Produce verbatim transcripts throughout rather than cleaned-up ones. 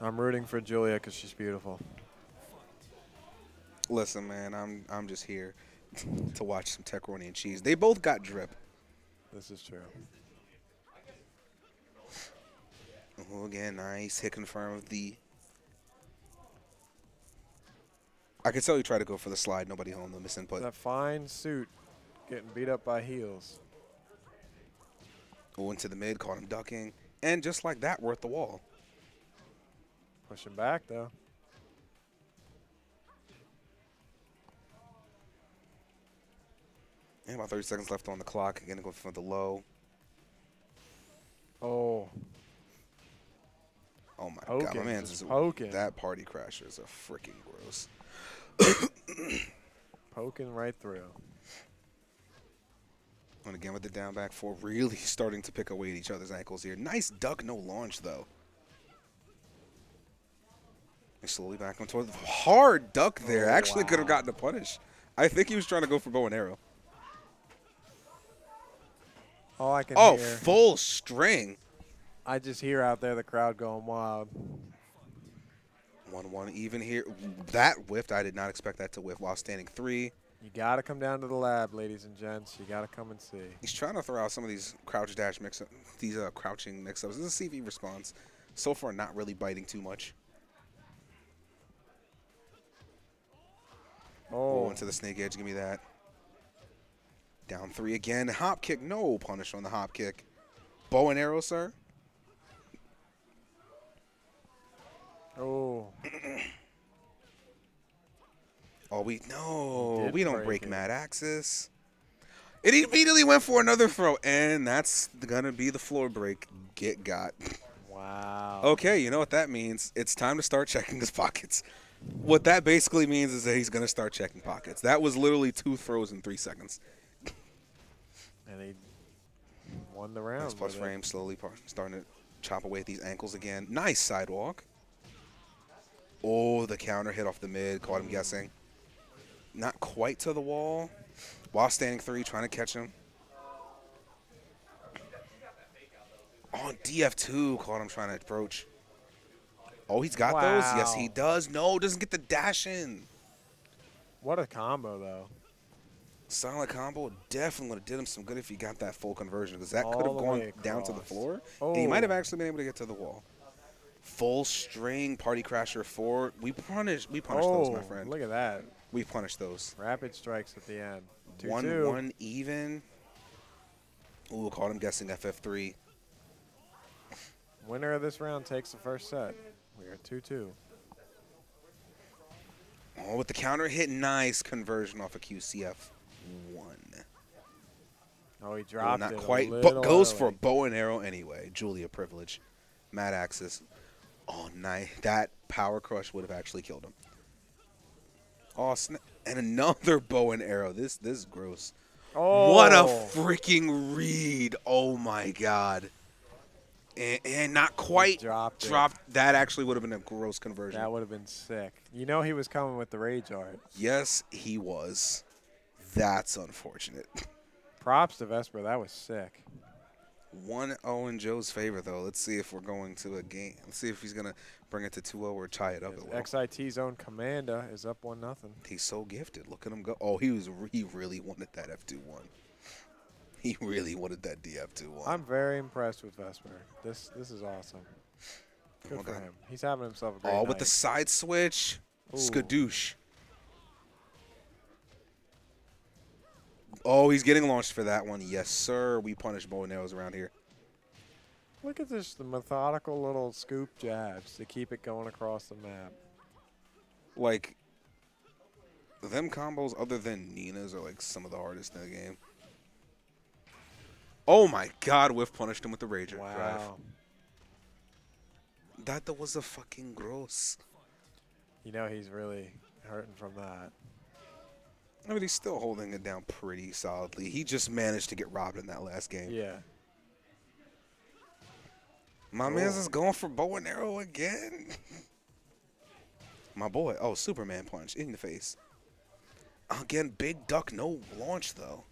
I'm rooting for Julia because she's beautiful. Listen, man, I'm I'm just here to watch some Techroni and cheese. They both got drip. This is true. Oh, again, nice hit confirm of the. I could tell you try to go for the slide. Nobody home. The missing put. That fine suit getting beat up by heels. Go into the mid, caught him ducking, and just like that, worth the wall. Pushing back though. And about thirty seconds left on the clock. Again, go for the low. Oh. Oh, my poking. God. My man's just poking. That party crasher is a freaking gross. Poking right through. And again with the down back four, really starting to pick away at each other's ankles here. Nice duck, no launch, though. And slowly back on toward the hard duck there. Oh, actually wow. Could have gotten a punish. I think he was trying to go for bow and arrow. All I can oh, hear. Full string. I just hear out there the crowd going wild. one one even here. That whiffed. I did not expect that to whiff while standing three. You got to come down to the lab, ladies and gents. You got to come and see. He's trying to throw out some of these crouch dash mix-up, these uh, crouching mix-ups. This is a C V response. So far, not really biting too much. Oh. Ooh, into the snake edge. Give me that. Down three again. Hop kick. No punish on the hop kick. Bow and arrow, sir. Oh. Oh, we no, we don't break, break Mad Axis. It immediately went for another throw, and that's gonna be the floor break. Get got. Wow. Okay, you know what that means? It's time to start checking his pockets. What that basically means is that he's gonna start checking pockets. That was literally two throws in three seconds. And he won the round. Nice plus frame, slowly starting to chop away at these ankles again. Nice sidewalk. Oh, the counter hit off the mid. Caught him guessing. Not quite to the wall. While standing three, trying to catch him. On oh, D F two. Caught him trying to approach. Oh, he's got wow. those? Yes, he does. No, doesn't get the dash in. What a combo, though. Solid combo. Definitely would have did him some good if he got that full conversion, because that could have gone down to the floor. Oh. And he might have actually been able to get to the wall. Full string party crasher four. We punished. We punished oh, those, my friend. Look at that. We punished those. Rapid strikes at the end. Two, one two. one even. Ooh, caught him guessing F F three. Winner of this round takes the first set. We are two two. Oh, with the counter hit, nice conversion off of Q C F one. Oh, he dropped. Ooh, not it quite, but goes early. For a bow and arrow anyway. Julia privilege. Mad Axis. Oh, nice. That power crush would have actually killed him. Oh, snap. And another bow and arrow. This this is gross. Oh. What a freaking read. Oh, my God. And, and not quite he dropped. dropped. That actually would have been a gross conversion. That would have been sick. You know he was coming with the rage art. Yes, he was. That's unfortunate. Props to Vesper. That was sick. one oh in Joe's favor, though. Let's see if we're going to a game. Let's see if he's going to bring it to two oh or tie it up. XiT's own Komanda is up one nothing. He's so gifted. Look at him go. Oh, he was he really wanted that F two one. He really wanted that D F two one. I'm very impressed with Vesper. This this is awesome. Good oh for God. him. He's having himself a great Oh, night. With the side switch. Ooh. Skadoosh. Oh, he's getting launched for that one. Yes, sir. We punish bow and arrows around here. Look at this, the methodical little scoop jabs to keep it going across the map. Like, them combos other than Nina's are like some of the hardest in the game. Oh, my God. Whiff punished him with the Rager wow. drive. That was a fucking gross. You know he's really hurting from that. I mean, he's still holding it down pretty solidly. He just managed to get robbed in that last game. Yeah. My oh. man's is going for bow and arrow again. My boy. Oh, Superman punch in the face. Again, big duck, no launch, though.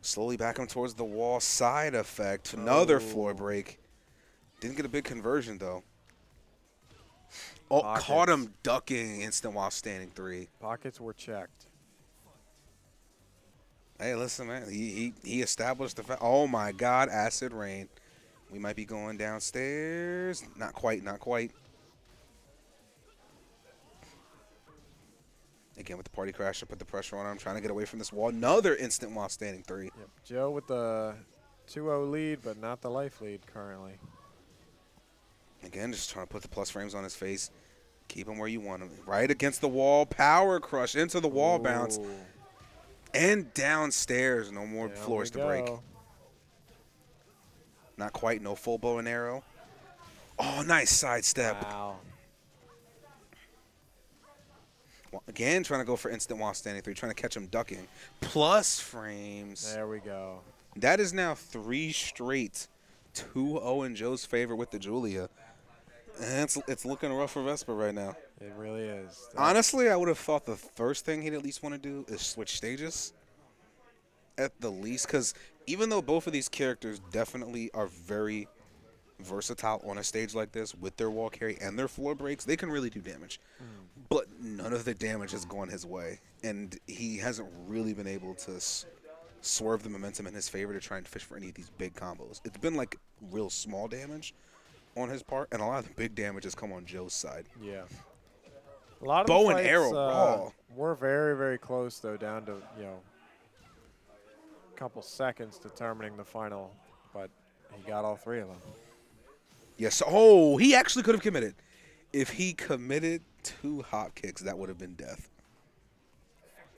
Slowly back him towards the wall. Side effect. Another oh. floor break. Didn't get a big conversion, though. Oh, Pockets. Caught him ducking instant while standing three. Pockets were checked. Hey, listen, man. He, he, he established the fact. Oh, my God. Acid rain. We might be going downstairs. Not quite. Not quite. Again, with the party crash, I put the pressure on him, trying to get away from this wall. Another instant while standing three. Yep. Joe with the two oh lead, but not the life lead currently. Again, just trying to put the plus frames on his face. Keep him where you want him. Right against the wall. Power crush into the wall. Ooh. Bounce. And downstairs. No more there floors to go. Break. Not quite. No full bow and arrow. Oh, nice sidestep. Wow. Again, trying to go for instant while standing three. Trying to catch him ducking. Plus frames. There we go. That is now three straight. two oh in Joe's favor with the Julia. And it's, it's looking rough for Vesper right now. It really is. Honestly, I would have thought the first thing he'd at least want to do is switch stages at the least, because even though both of these characters definitely are very versatile on a stage like this with their wall carry and their floor breaks, they can really do damage. Mm. But none of the damage has gone his way, and he hasn't really been able to s swerve the momentum in his favor to try and fish for any of these big combos. It's been like real small damage on his part, and a lot of the big damage has come on Joe's side. Yeah. A lot of bow the fights, and arrow raw. Uh, we're very, very close, though, down to, you know, a couple seconds determining the final, but he got all three of them. Yes. Oh, he actually could have committed. If he committed two hop kicks, that would have been death.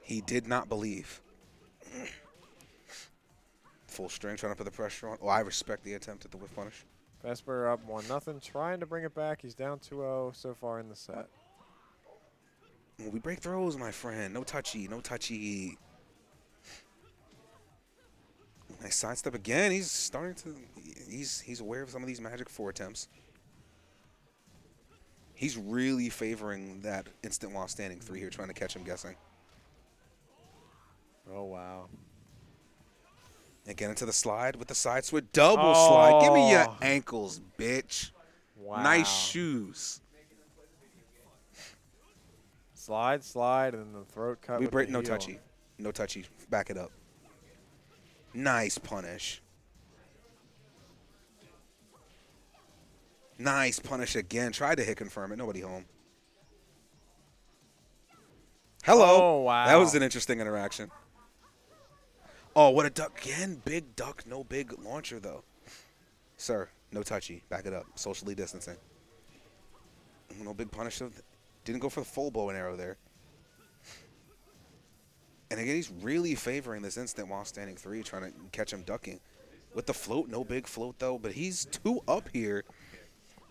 He did not believe. Full string, trying to put the pressure on. Oh, I respect the attempt at the whiff punish. Vesper up one nothing, trying to bring it back. He's down two oh so far in the set. We break throws, my friend. No touchy, no touchy. Nice sidestep again. He's starting to. He's he's aware of some of these magic four attempts. He's really favoring that instant while standing three here, trying to catch him guessing. Oh, wow. Again into the slide with the side switch. Double oh. slide. Give me your ankles, bitch. Wow. Nice shoes. Slide, slide, and then the throat cut. We break no heel. touchy. No touchy. Back it up. Nice punish. Nice punish again. Tried to hit confirm it. Nobody home. Hello. Oh, wow. That was an interesting interaction. Oh, what a duck. Again, big duck. No big launcher, though. Sir, no touchy. Back it up. Socially distancing. No big punish. Didn't go for the full bow and arrow there. And again, he's really favoring this instant while standing three, trying to catch him ducking. With the float, no big float, though. But he's two up here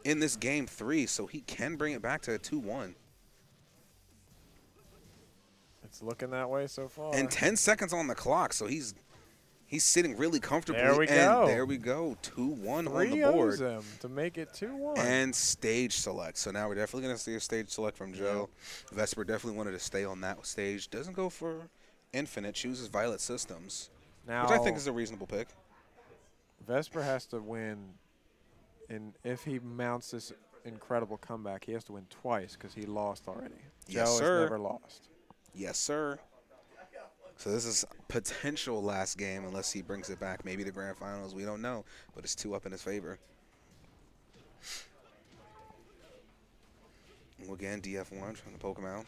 in this game three, so he can bring it back to a two one. It's looking that way so far. And ten seconds on the clock, so he's he's sitting really comfortably. There we and go. There we go. two one on the board. Him to make it two one. And stage select. So now we're definitely going to see a stage select from Joe. Yeah. Vesper definitely wanted to stay on that stage. Doesn't go for Infinite. Chooses Violet Systems, now, which I think is a reasonable pick. Vesper has to win. And if he mounts this incredible comeback, he has to win twice because he lost already. Yes, Joe sir. has never lost. Yes, sir. So this is potential last game unless he brings it back. Maybe the grand finals. We don't know. But it's two up in his favor. Again, D F one trying to poke him out.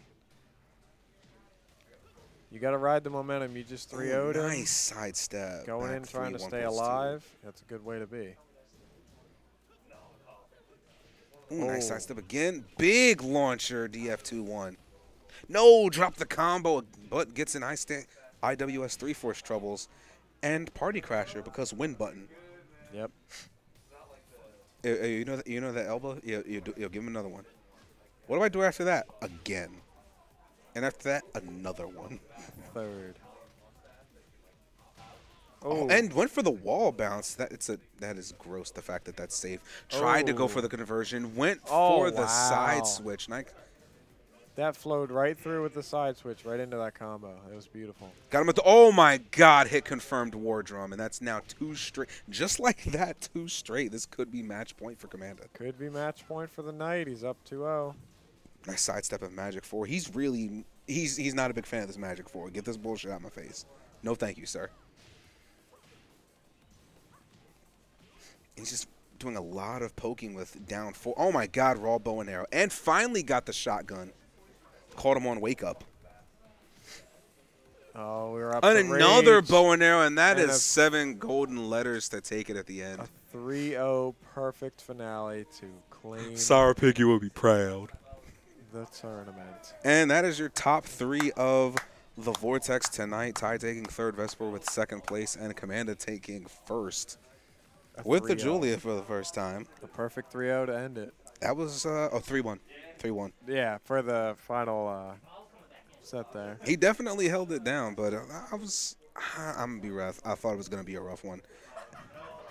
You got to ride the momentum. You just three oh'd him. Nice sidestep. Going back in trying to stay alive. Two. That's a good way to be. Ooh, oh. Nice sidestep again. Big launcher, D F two one. No, drop the combo, but gets an I W S three force troubles and party crasher because win button. Yep. you, you know that you know that elbow. You, you do, you'll give him another one. What do I do after that? Again, and after that another one. Third. Oh. Oh, and went for the wall bounce. That it's a that is gross. The fact that that's safe. Tried oh. to go for the conversion. Went oh, for the wow. side switch. Nice. That flowed right through with the side switch, right into that combo. It was beautiful. Got him with the, oh my God, hit confirmed War Drum, and that's now two straight. Just like that, two straight. This could be match point for Commander. Could be match point for the night. He's up two oh. Nice sidestep of Magic four. He's really, he's he's not a big fan of this Magic four. Get this bullshit out of my face. No thank you, sir. He's just doing a lot of poking with down four. Oh my God, raw bow and arrow. And finally got the shotgun. Caught him on wake up. Oh, we were up. And another bow and arrow, and that and is seven golden letters to take it at the end. A three oh perfect finale to clean. Sour Piggy will be proud. The tournament. And that is your top three of the Vortex tonight. Ty taking third, Vesper with second place, and Komanda taking first. A with the Julia for the first time. The perfect three oh to end it. That was uh, oh, three one. three one. Yeah, for the final uh, set there. He definitely held it down, but I was, I'm going to be rough. I thought it was going to be a rough one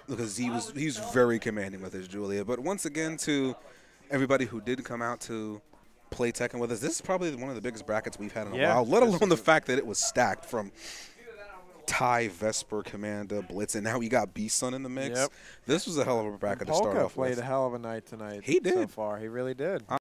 because he was, he was very commanding with his Julia. But once again, to everybody who did come out to play Tekken with us, this is probably one of the biggest brackets we've had in a yeah, while, let alone the fact that it was stacked from Ty, Vesper, Commander, Blitz, and now we got B-Sun in the mix. Yep. This was a hell of a bracket to start off with. Polka played a hell of a night tonight. He did. So far, he really did. I